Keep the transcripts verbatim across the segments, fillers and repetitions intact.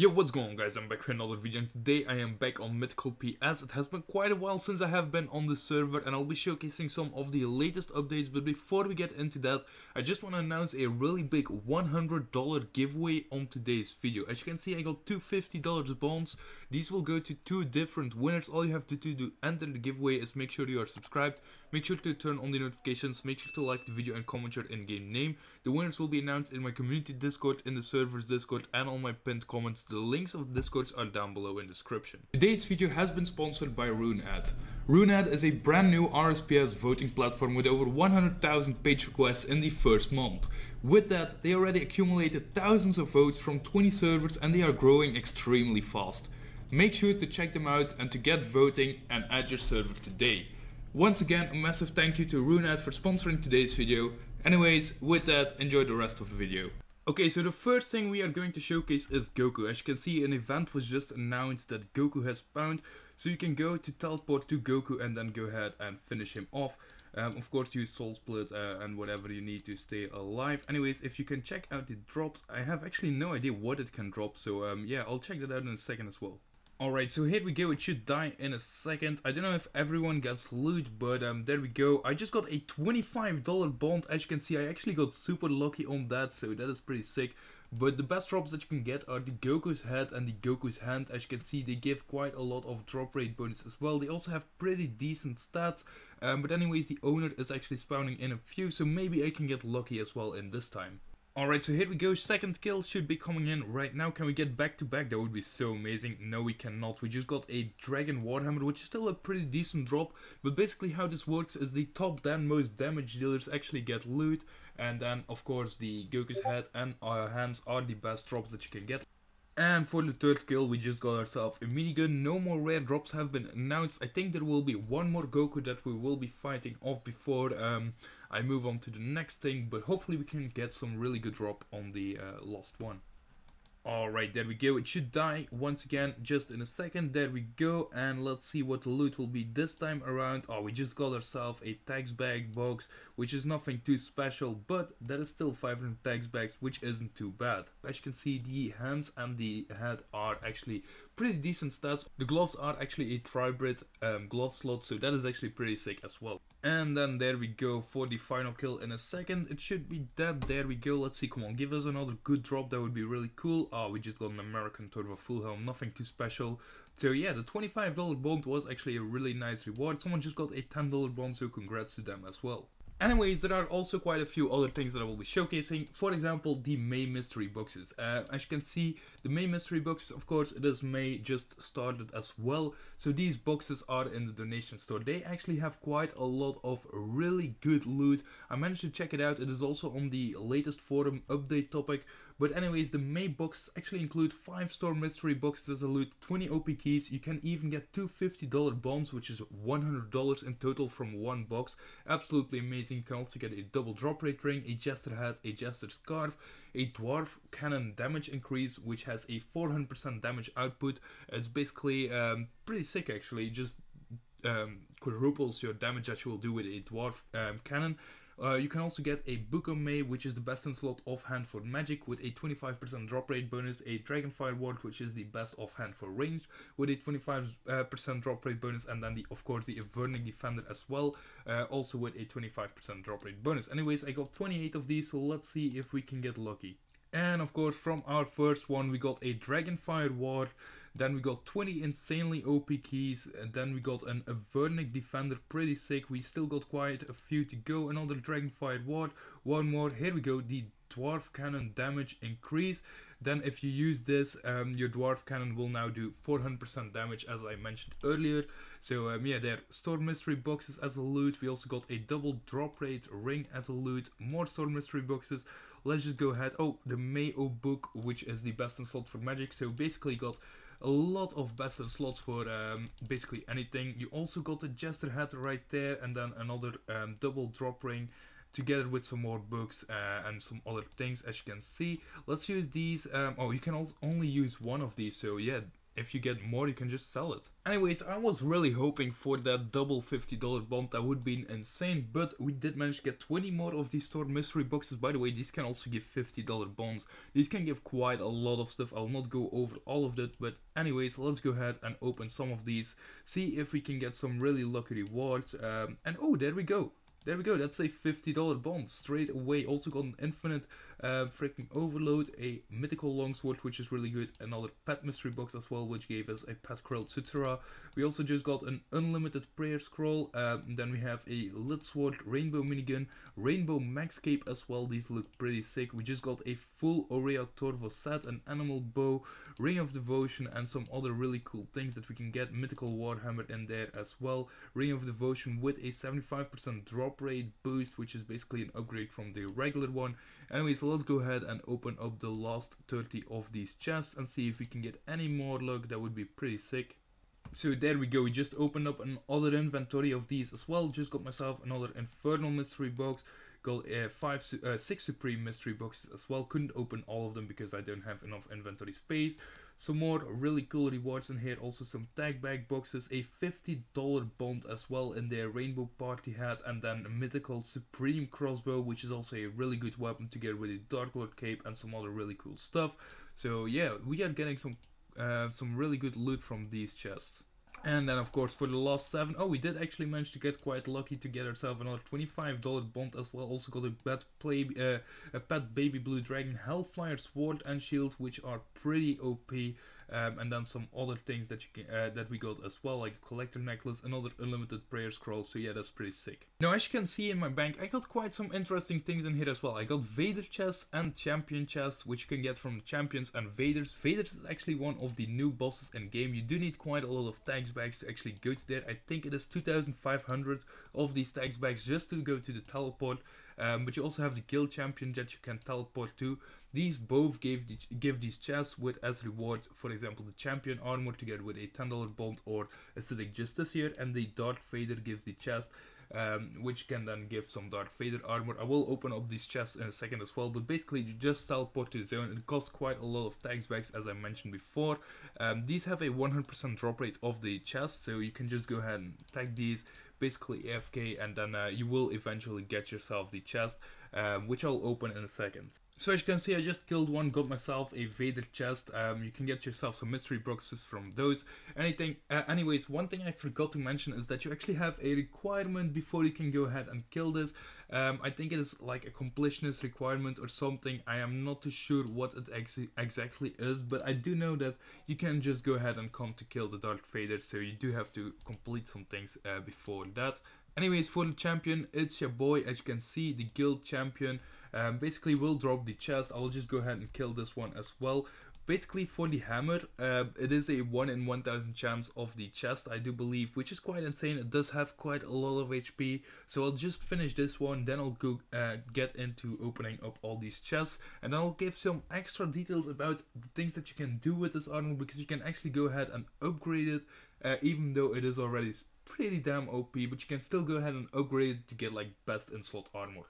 Yo, what's going on, guys? I'm back for another video, and today I am back on Mythical P S. It has been quite a while since I have been on the server, and I'll be showcasing some of the latest updates. But before we get into that, I just want to announce a really big one hundred dollar giveaway on today's video. As you can see, I got two fifty dollar bonds. These will go to two different winners. All you have to do to enter the giveaway is make sure you are subscribed, make sure to turn on the notifications, make sure to like the video and comment your in-game name. The winners will be announced in my community Discord, in the server's Discord, and on my pinned comments. The links of Discords are down below in description. Today's video has been sponsored by RuneAD. RuneAD is a brand new R S P S voting platform with over one hundred thousand page requests in the first month. With that, they already accumulated thousands of votes from twenty servers, and they are growing extremely fast. Make sure to check them out and to get voting and add your server today. Once again, a massive thank you to RuneAD for sponsoring today's video. Anyways, with that, enjoy the rest of the video. Okay, so the first thing we are going to showcase is Goku. As you can see, an event was just announced that Goku has spawned, so you can go to teleport to Goku and then go ahead and finish him off. Um, of course, use Soul Split uh, and whatever you need to stay alive. Anyways, if you can check out the drops, I have actually no idea what it can drop, so um, yeah, I'll check that out in a second as well. Alright, so here we go, it should die in a second. I don't know if everyone gets loot, but um, there we go. I just got a twenty-five dollar bond. As you can see, I actually got super lucky on that, so that is pretty sick. But the best drops that you can get are the Goku's head and the Goku's hand. As you can see, they give quite a lot of drop rate bonus as well. They also have pretty decent stats. Um, but anyways, the owner is actually spawning in a few, so maybe I can get lucky as well in this time. Alright, so here we go, second kill should be coming in right now. Can we get back to back? That would be so amazing. No, we cannot. We just got a Dragon Warhammer, which is still a pretty decent drop, but basically how this works is the top ten most damage dealers actually get loot, and then of course the Goku's head and our hands are the best drops that you can get. And for the third kill, we just got ourselves a minigun. No more rare drops have been announced. I think there will be one more Goku that we will be fighting off before um, I move on to the next thing. But hopefully we can get some really good drop on the uh, last one. Alright, there we go. It should die once again just in a second. There we go. And let's see what the loot will be this time around. Oh, we just got ourselves a tax bag box, which is nothing too special, but that is still five hundred tax bags, which isn't too bad. As you can see, the hands and the head are actually pretty decent stats. The gloves are actually a tribrid um, glove slot, so that is actually pretty sick as well. And then there we go for the final kill in a second. It should be dead. There we go. Let's see. Come on, give us another good drop. That would be really cool. Oh, we just got an American Torvo full helm, nothing too special. So yeah, the twenty-five dollar bond was actually a really nice reward. Someone just got a ten dollar bond, so congrats to them as well. Anyways, there are also quite a few other things that I will be showcasing. For example, the May mystery boxes. Uh, as you can see, the May mystery box, of course, it is May just started as well. So these boxes are in the donation store. They actually have quite a lot of really good loot. I managed to check it out. It is also on the latest forum update topic. But anyways, the May boxes actually include five star mystery boxes that loot twenty O P keys. You can even get two fifty dollar bonds, which is one hundred dollars in total from one box. Absolutely amazing. You can also get a double drop rate ring, a jester hat, a jester scarf, a dwarf cannon damage increase, which has a four hundred percent damage output. It's basically um, pretty sick actually, just um, quadruples your damage that you will do with a dwarf um, cannon. Uh, you can also get a Bucumme, which is the best in slot offhand for magic, with a twenty-five percent drop rate bonus, a Dragonfire Ward, which is the best offhand for range, with a twenty-five percent uh, drop rate bonus, and then the, of course the Avernic Defender as well, uh, also with a twenty-five percent drop rate bonus. Anyways, I got twenty-eight of these, so let's see if we can get lucky. And of course, from our first one, we got a Dragonfire Ward, then we got twenty insanely O P keys, and then we got an Avernic Defender, pretty sick. We still got quite a few to go. Another Dragonfire Ward, one more, here we go, the Dwarf Cannon damage increase. Then if you use this, um, your Dwarf Cannon will now do four hundred percent damage, as I mentioned earlier. So um, yeah, there are store mystery boxes as a loot. We also got a double drop rate ring as a loot, more store mystery boxes. Let's just go ahead. Oh, the Mayo Book, which is the best in slot for magic. So basically got a lot of best in slots for um, basically anything. You also got the jester hat right there, and then another um, double drop ring, together with some more books uh, and some other things. As you can see, let's use these. Um, oh, you can also only use one of these, so yeah, if you get more, you can just sell it. Anyways, I was really hoping for that double fifty dollar bond. That would be insane, but we did manage to get twenty more of these stored mystery boxes. By the way, these can also give fifty dollar bonds. These can give quite a lot of stuff. I'll not go over all of that, but anyways, let's go ahead and open some of these, see if we can get some really lucky rewards. Um, and oh, there we go. There we go, that's a fifty dollar bond straight away. Also got an infinite uh, freaking overload, a mythical longsword, which is really good. Another pet mystery box as well, which gave us a pet Krilled Sutura. We also just got an unlimited prayer scroll. Um, then we have a lit sword, rainbow minigun, rainbow max cape as well. These look pretty sick. We just got a full Oreo Torvo set, an animal bow, ring of devotion, and some other really cool things that we can get. Mythical warhammer in there as well. Ring of devotion with a seventy-five percent drop rate boost, which is basically an upgrade from the regular one. Anyway, so let's go ahead and open up the last thirty of these chests and see if we can get any more luck. That would be pretty sick. So there we go, we just opened up another inventory of these as well. Just got myself another infernal mystery box. Got uh, five, uh, six supreme mystery boxes as well. Couldn't open all of them because I don't have enough inventory space. Some more really cool rewards in here. Also some tag bag boxes, a fifty dollar bond as well in their rainbow party hat, and then a mythical supreme crossbow, which is also a really good weapon to get with a Dark Lord cape and some other really cool stuff. So yeah, we are getting some uh, some really good loot from these chests. And then of course for the last seven, oh, we did actually manage to get quite lucky to get ourselves another twenty-five dollar bond as well. Also got a pet, play, uh, a pet baby blue dragon, hellfire sword and shield, which are pretty O P. Um, and then some other things that you can, uh, that we got as well, like a collector necklace, another unlimited prayer scroll. So yeah, that's pretty sick. Now as you can see in my bank, I got quite some interesting things in here as well. I got Vader chests and champion chests, which you can get from the champions and Vaders. Vaders is actually one of the new bosses in game. You do need quite a lot of tags bags to actually go to there. I think it is two thousand five hundred of these tags bags just to go to the teleport. Um, but you also have the guild champion that you can teleport to. These both gave the, give these chests with as reward, for example, the champion armor to get with a ten dollar bond or acidic justiciar, and the Dark Vader gives the chest, um, which can then give some Dark Vader armor. I will open up these chests in a second as well, but basically you just teleport to the zone. It costs quite a lot of tags bags, as I mentioned before. Um, these have a one hundred percent drop rate of the chest, so you can just go ahead and tag these, basically A F K, and then uh, you will eventually get yourself the chest, um, which I'll open in a second. So as you can see, I just killed one, got myself a Vader chest. Um, you can get yourself some mystery boxes from those. Anything, uh, anyways, one thing I forgot to mention is that you actually have a requirement before you can go ahead and kill this. Um, I think it is like a completionist requirement or something. I am not too sure what it ex exactly is, but I do know that you can just go ahead and come to kill the Darth Vader. So you do have to complete some things uh, before that. Anyways, for the champion, it's your boy, as you can see, the guild champion. Um, basically will drop the chest. I'll just go ahead and kill this one as well. Basically for the hammer, uh, it is a one in one thousand chance of the chest, I do believe, which is quite insane. It does have quite a lot of H P, so I'll just finish this one, then I'll go uh, get into opening up all these chests, and I'll give some extra details about the things that you can do with this armor, because you can actually go ahead and upgrade it, uh, even though it is already pretty damn O P, but you can still go ahead and upgrade it to get like best in slot armor.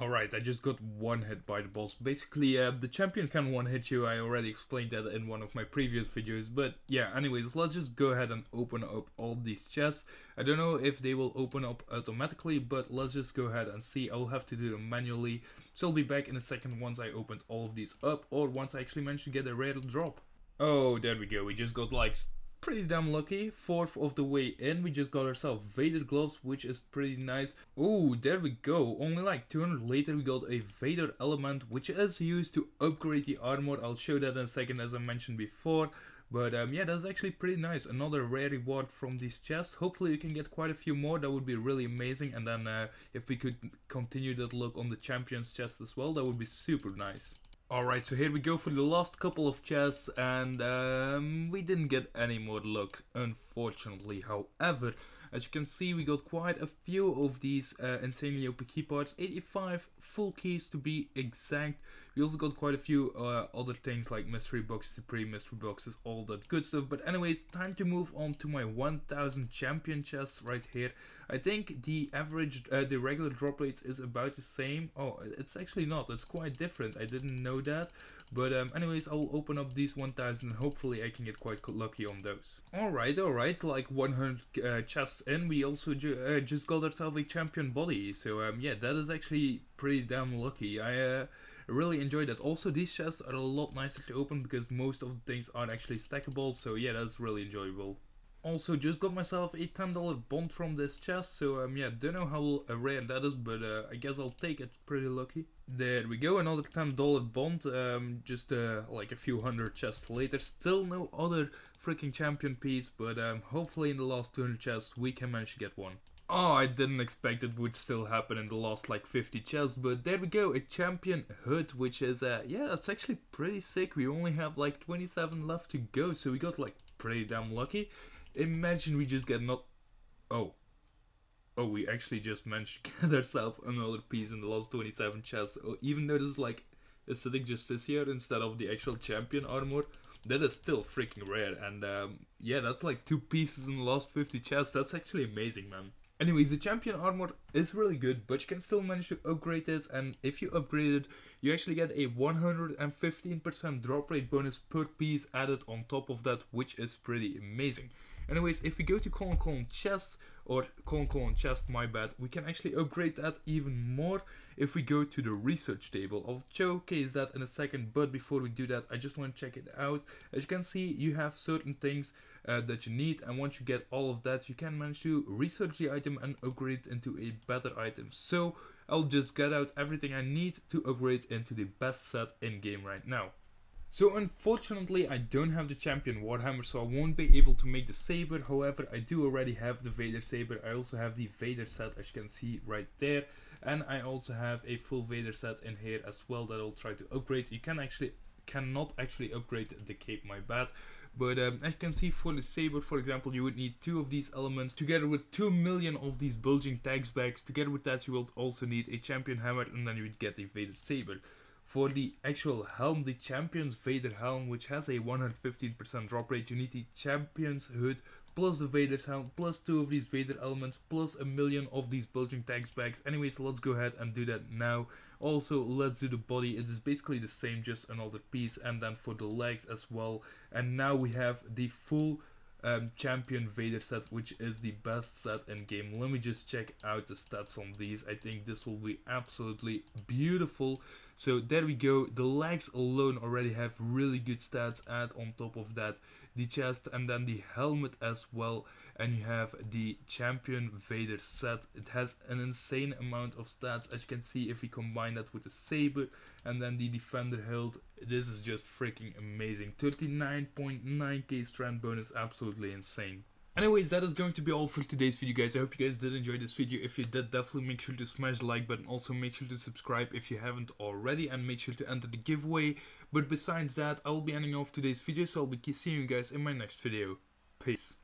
Alright, I just got one hit by the boss. Basically, uh, the champion can one hit you. I already explained that in one of my previous videos. But yeah, anyways, let's just go ahead and open up all these chests. I don't know if they will open up automatically, but let's just go ahead and see. I'll have to do them manually. So I'll be back in a second once I opened all of these up, or once I actually managed to get a rare drop. Oh, there we go. We just got like pretty damn lucky. Fourth of the way in, we just got ourselves Vader gloves, which is pretty nice. Oh, there we go. Only like two hundred later, we got a Vader element, which is used to upgrade the armor. I'll show that in a second, as I mentioned before. But um, yeah, that's actually pretty nice. Another rare reward from these chests. Hopefully, you can get quite a few more. That would be really amazing. And then uh, if we could continue that look on the champions chest as well, that would be super nice. Alright, so here we go for the last couple of chests, and um, we didn't get any more luck, unfortunately. However, as you can see, we got quite a few of these uh, insanely O P key parts, eighty-five full keys to be exact. We also got quite a few uh, other things like mystery boxes, supreme mystery boxes, all that good stuff. But anyways, time to move on to my one thousand champion chests right here. I think the average, uh, the regular drop rates is about the same. Oh, it's actually not. It's quite different. I didn't know that. But um, anyways, I'll open up these one thousand and hopefully I can get quite lucky on those. Alright, alright, like one hundred uh, chests in, we also ju uh, just got ourselves a champion body. So um, yeah, that is actually pretty damn lucky. I uh, really enjoyed that. Also, these chests are a lot nicer to open because most of the things aren't actually stackable. So yeah, that's really enjoyable. Also, just got myself a ten dollar bond from this chest, so um, yeah, don't know how uh, rare that is, but uh, I guess I'll take it, pretty lucky. There we go, another ten dollar bond, um, just uh, like a few hundred chests later. Still no other freaking champion piece, but um, hopefully in the last two hundred chests we can manage to get one. Oh, I didn't expect it would still happen in the last like fifty chests, but there we go, a champion hood, which is, uh, yeah, that's actually pretty sick. We only have like twenty-seven left to go, so we got like pretty damn lucky. Imagine we just get not... Oh. Oh, we actually just managed to get ourselves another piece in the last twenty-seven chests. Even though this is like aesthetic justiciar instead of the actual champion armor, that is still freaking rare. And um, yeah, that's like two pieces in the last fifty chests. That's actually amazing, man. Anyways, the champion armor is really good, but you can still manage to upgrade this, and if you upgrade it, you actually get a one hundred fifteen percent drop rate bonus per piece added on top of that, which is pretty amazing. Anyways, if we go to colon colon chest, or colon colon chest, my bad, we can actually upgrade that even more if we go to the research table. I'll showcase that in a second, but before we do that, I just want to check it out. As you can see, you have certain things Uh, that you need, and once you get all of that, you can manage to research the item and upgrade it into a better item. So I'll just get out everything I need to upgrade into the best set in game right now. So unfortunately I don't have the champion warhammer, so I won't be able to make the saber. However, I do already have the Vader saber. I also have the Vader set, as you can see right there, and I also have a full Vader set in here as well that I'll try to upgrade. You can actually cannot actually upgrade the cape, my bad. But um, as you can see, for the saber, for example, you would need two of these elements together with two million of these bulging tags bags. Together with that, you will also need a champion hammer, and then you would get a Vader saber. For the actual helm, the champion's Vader helm, which has a one hundred fifteen percent drop rate, you need the champion's hood plus the Vader's helm plus two of these Vader elements plus a million of these bulging tags bags. Anyways, let's go ahead and do that now. Also, let's do the body. It is basically the same, just another piece, and then for the legs as well. And now we have the full um, champion Vader set, which is the best set in game. Let me just check out the stats on these. I think this will be absolutely beautiful. So there we go, the legs alone already have really good stats. Add on top of that the chest and then the helmet as well, and you have the champion Vader set. It has an insane amount of stats, as you can see. If we combine that with the saber and then the defender hilt, this is just freaking amazing. Thirty-nine point nine K strand bonus, absolutely insane. Anyways, that is going to be all for today's video, guys. I hope you guys did enjoy this video. If you did, definitely make sure to smash the like button. Also, make sure to subscribe if you haven't already, and make sure to enter the giveaway. But besides that, I'll be ending off today's video, so I'll be seeing you guys in my next video. Peace.